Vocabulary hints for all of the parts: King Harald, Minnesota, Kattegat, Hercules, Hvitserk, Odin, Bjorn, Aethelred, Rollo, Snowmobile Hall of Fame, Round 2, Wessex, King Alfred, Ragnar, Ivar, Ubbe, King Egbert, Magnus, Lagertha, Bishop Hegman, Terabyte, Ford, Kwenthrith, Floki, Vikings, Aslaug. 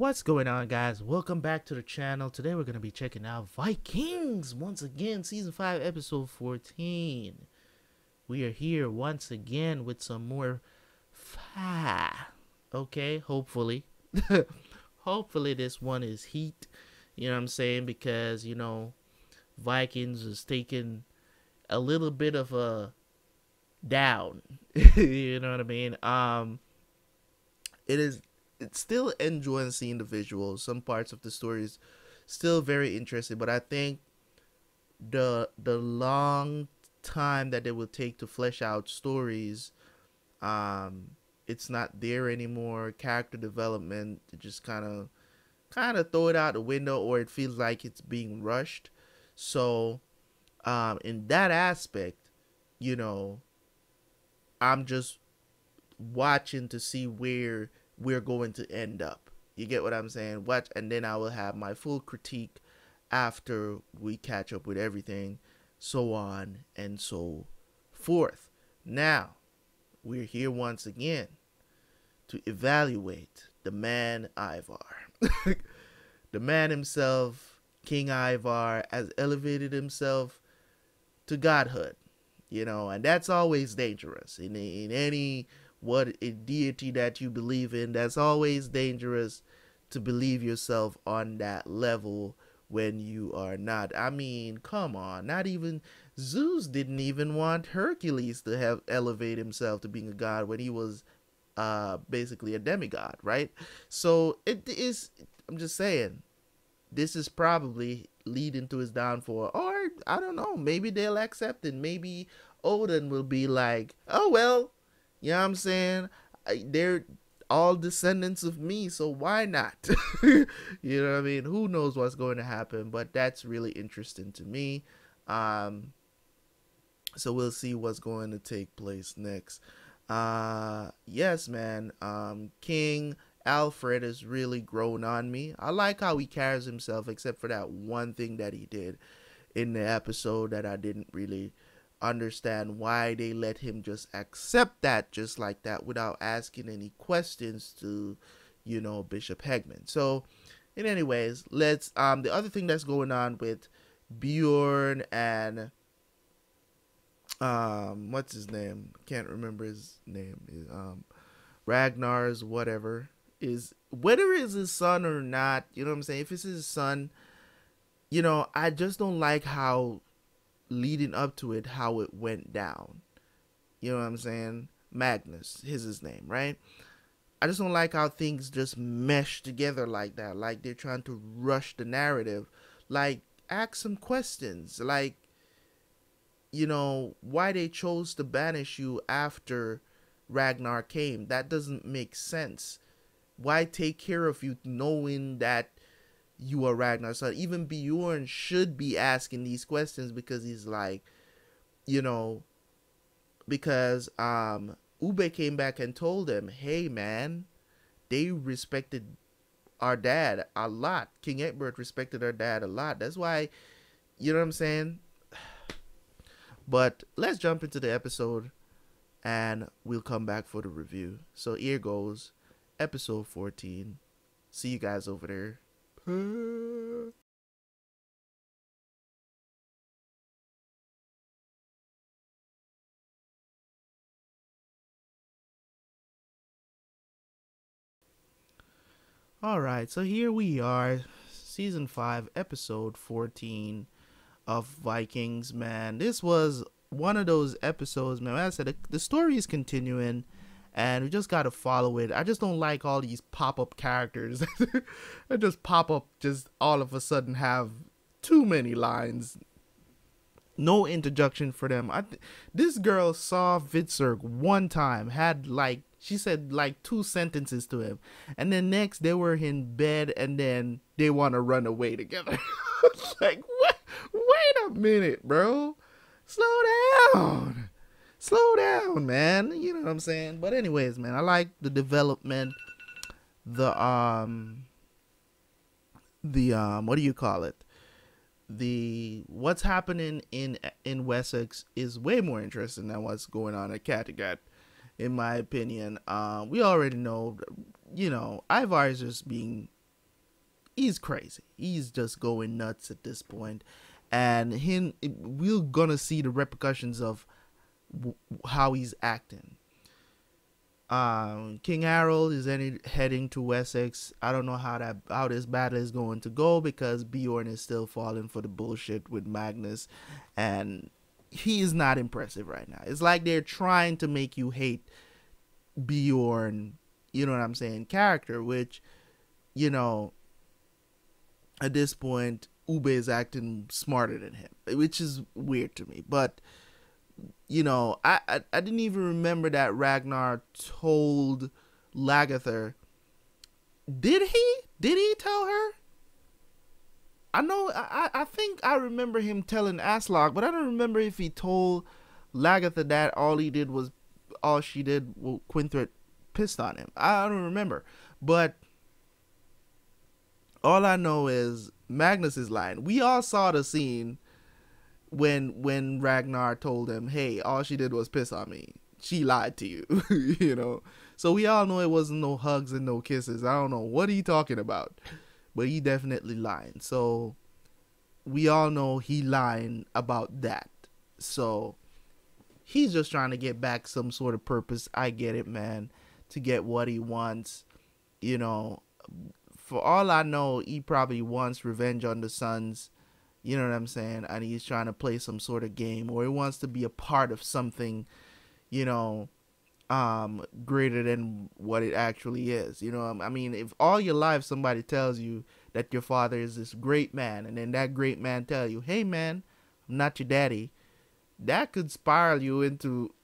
What's going on, guys? Welcome back to the channel. Today we're going to be checking out Vikings once again, season 5 episode 14. We are here once again with some more okay, hopefully hopefully this one is heat, you know what I'm saying, because you know Vikings is taking a little bit of a down you know what I mean. It's still enjoying seeing the visuals. Some parts of the story is still very interesting, but I think the long time that it will take to flesh out stories, it's not there anymore. Character development, it just kind of throw it out the window, or it feels like it's being rushed. So in that aspect, you know, I'm just watching to see where we're going to end up. You get what I'm saying? Watch, and then I will have my full critique after we catch up with everything, so on and so forth. Now, we're here once again to evaluate the man Ivar. The man himself, King Ivar, has elevated himself to godhood, you know, and that's always dangerous in any what a deity that you believe in. That's always dangerous to believe yourself on that level when you are not. I mean, come on, not even Zeus didn't even want Hercules to have elevate himself to being a god when he was basically a demigod, right? So it is, I'm just saying, this is probably leading to his downfall, or I don't know, maybe they'll accept it. Maybe Odin will be like, oh well, you know what I'm saying? They're all descendants of me, so why not? You know what I mean? Who knows what's going to happen, but that's really interesting to me. So we'll see what's going to take place next. Yes, man. King Alfred has really grown on me. I like how he carries himself, except for that one thing that he did in the episode that I didn't really understand why they let him just accept that just like that without asking any questions to, you know, Bishop Hegman. So in anyways, let's the other thing that's going on with Bjorn and what's his name, can't remember his name, Ragnar's whatever, is whether it's his son or not, you know what I'm saying, if it's his son, you know, I just don't like how leading up to it, how it went down, you know what I'm saying. Magnus is his name, right? I just don't like how things just mesh together like that, like they're trying to rush the narrative. Like, ask some questions, like, you know, why they chose to banish you after Ragnar came. That doesn't make sense. Why take care of you knowing that you are Ragnar? So even Bjorn should be asking these questions, because he's like, you know, because Ubbe came back and told him, hey man, they respected our dad a lot. King Egbert respected our dad a lot. That's why, you know what I'm saying. But let's jump into the episode and we'll come back for the review. So here goes episode 14. See you guys over there. All right, so here we are, season 5 episode 14 of Vikings, man. This was one of those episodes, man. Like I said, the story is continuing and we just gotta follow it. I just don't like all these pop-up characters that just pop up, just all of a sudden have too many lines, no interjection for them. This girl saw Hvitserk one time, had like, she said like 2 sentences to him, and then next they were in bed, and then they want to run away together. Like, what? Wait a minute, bro, slow down. Slow down, man. You know what I'm saying? But anyways, man, I like the development, the what do you call it? The what's happening in Wessex is way more interesting than what's going on at Kattegat, in my opinion. We already know, you know, Ivar is just being he's crazy. He's just going nuts at this point. And we're gonna see the repercussions of how he's acting. King Harald is heading to Wessex. I don't know how this battle is going to go, because Bjorn is still falling for the bullshit with Magnus, and he is not impressive right now. It's like they're trying to make you hate Bjorn, you know what I'm saying, character, which, you know, at this point, Ubbe is acting smarter than him, which is weird to me. But you know, I didn't even remember that Ragnar told Lagertha. Did he tell her? I know, I think I remember him telling Aslaug, but I don't remember if he told Lagertha that all she did was Kwenthrith pissed on him. I don't remember. But all I know is Magnus is lying. We all saw the scene when Ragnar told him, hey, all she did was piss on me, she lied to you. You know, so we all know it wasn't no hugs and no kisses. I don't know what are you talking about, but he definitely lying. So we all know he lying about that. So he's just trying to get back some sort of purpose. I get it, man, to get what he wants. You know, for all I know, he probably wants revenge on the sons. You know what I'm saying? And he's trying to play some sort of game, or he wants to be a part of something, you know, greater than what it actually is. You know, I mean, if all your life somebody tells you that your father is this great man, and then that great man tell you, hey man, I'm not your daddy, that could spiral you into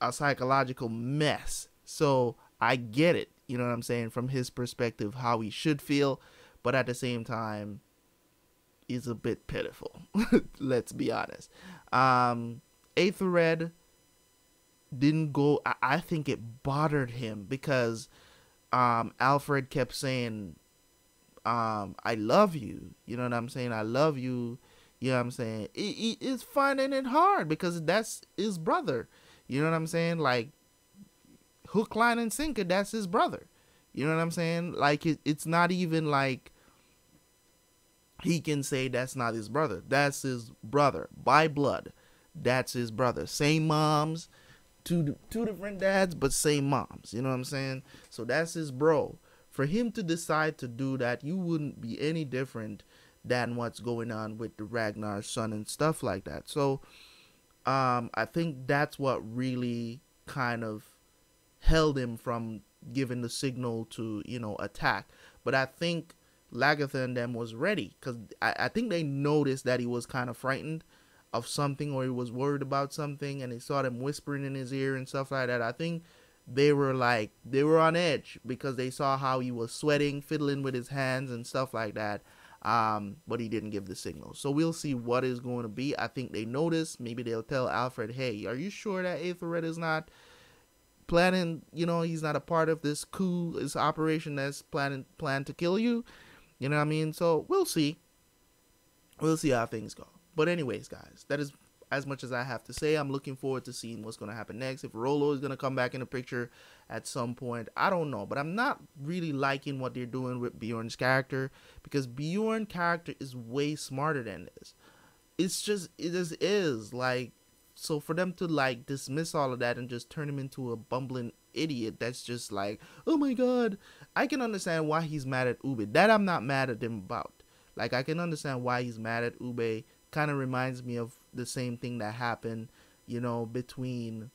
a psychological mess. So I get it, you know what I'm saying, from his perspective, how he should feel. But at the same time, is a bit pitiful. Let's be honest. Aethelred didn't go. I think it bothered him, because Alfred kept saying, I love you, you know what I'm saying, I love you, you know what I'm saying. It's finding it hard, because that's his brother, you know what I'm saying, like hook, line and sinker, that's his brother, you know what I'm saying. Like it's not even like he can say that's not his brother. That's his brother by blood. That's his brother. Same moms, two different dads, but same moms. You know what I'm saying? So that's his bro. For him to decide to do that, you wouldn't be any different than what's going on with the Ragnar's son and stuff like that. So I think that's what really kind of held him from giving the signal to, you know, attack. But I think Lagertha and them was ready, because I think they noticed that he was kind of frightened of something, or he was worried about something, and they saw them whispering in his ear and stuff like that. I think they were like, they were on edge, because they saw how he was sweating, fiddling with his hands and stuff like that. But he didn't give the signal, so we'll see what is going to be. I think they noticed. Maybe they'll tell Alfred, hey, are you sure that Aethelred is not planning, you know, he's not a part of this coup, this operation that's planned to kill you? You know what I mean? So we'll see. We'll see how things go. But anyways, guys, that is as much as I have to say. I'm looking forward to seeing what's going to happen next. If Rollo is going to come back in the picture at some point, I don't know. But I'm not really liking what they're doing with Bjorn's character, because Bjorn's character is way smarter than this. It's just, it just is. Like, so for them to, like, dismiss all of that and just turn him into a bumbling idiot, that's just like, oh my god. I can understand why he's mad at Ubbe. That I'm not mad at him about. Like, I can understand why he's mad at Ubbe. Kind of reminds me of the same thing that happened, you know, between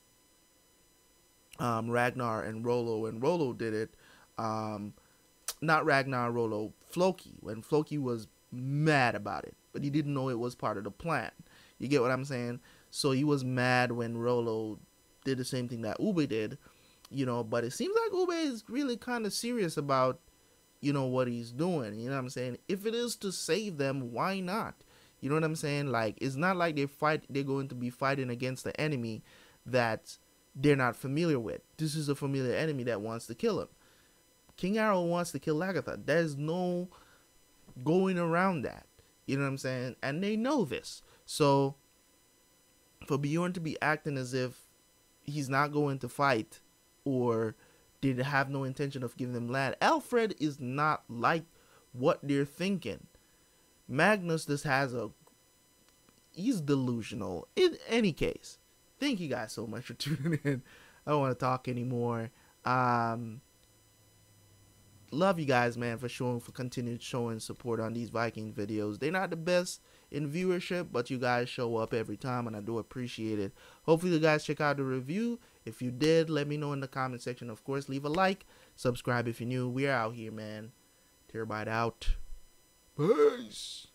Ragnar and Rollo. And Rollo did it. Not Ragnar, Rollo, Floki. When Floki was mad about it, but he didn't know it was part of the plan. You get what I'm saying? So he was mad when Rollo did the same thing that Ubbe did. You know, but it seems like Ubbe is really kind of serious about, you know, what he's doing. You know what I'm saying? If it is to save them, why not? You know what I'm saying? Like, it's not like they're going to be fighting against the enemy that they're not familiar with. This is a familiar enemy that wants to kill him. King Harald wants to kill Lagertha. There's no going around that. You know what I'm saying? And they know this. So for Bjorn to be acting as if he's not going to fight, or did have no intention of giving them land. Alfred is not like what they're thinking. Magnus just has a, he's delusional. In any case, thank you guys so much for tuning in. I don't want to talk anymore. Love you guys, man, for continued showing support on these Viking videos. They're not the best in viewership, but you guys show up every time, and I do appreciate it. Hopefully you guys check out the review. If you did, let me know in the comment section. Of course, leave a like, subscribe if you're new. We are out here, man. Terabyte out. Peace.